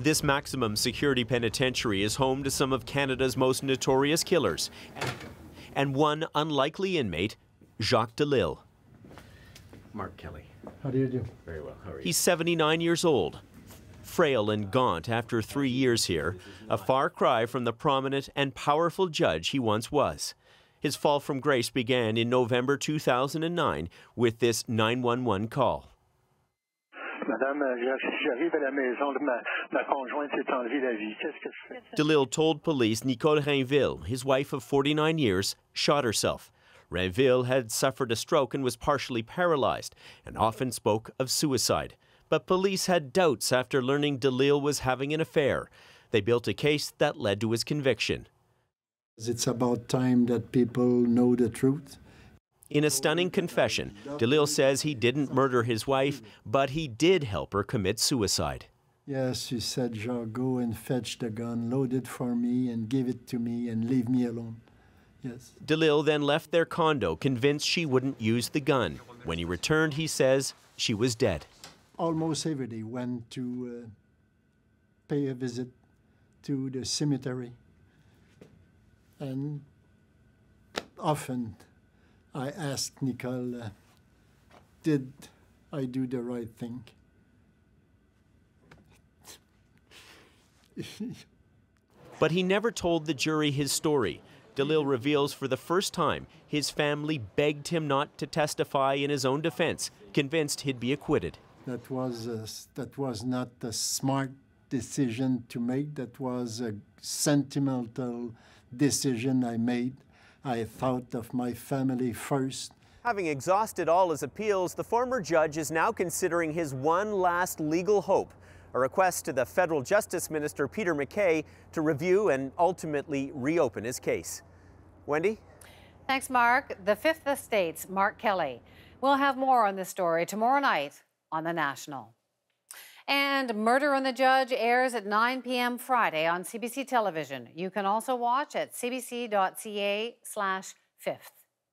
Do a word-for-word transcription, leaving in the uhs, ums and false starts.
This maximum security penitentiary is home to some of Canada's most notorious killers and one unlikely inmate, Jacques Delisle. Mark Kelley. How do you do? Very well. How are you? He's seventy-nine years old, frail and gaunt after three years here, a far cry from the prominent and powerful judge he once was. His fall from grace began in November two thousand nine with this nine one one call. Delisle told police Nicole Rainville, his wife of forty-nine years, shot herself. Rainville had suffered a stroke and was partially paralyzed and often spoke of suicide. But police had doubts after learning Delisle was having an affair. They built a case that led to his conviction. It's about time that people know the truth. In a stunning confession, Delisle says he didn't murder his wife, but he did help her commit suicide. Yes, she said, "Jacques, go and fetch the gun, load it for me and give it to me and leave me alone." Yes. Delisle then left their condo, convinced she wouldn't use the gun. When he returned, he says she was dead. Almost every day went to uh, pay a visit to the cemetery, and often I asked Nicole, uh, did I do the right thing? But he never told the jury his story. Delisle reveals for the first time his family begged him not to testify in his own defense, convinced he'd be acquitted. That was, a, that was not a smart decision to make. That was a sentimental decision I made. I thought of my family first. Having exhausted all his appeals, the former judge is now considering his one last legal hope, a request to the federal justice minister, Peter McKay, to review and ultimately reopen his case. Wendy? Thanks, Mark. The Fifth Estate's Mark Kelley. We'll have more on this story tomorrow night on The National. And Murder on the Judge airs at nine p m Friday on C B C television. You can also watch at c b c dot c a slash fifth.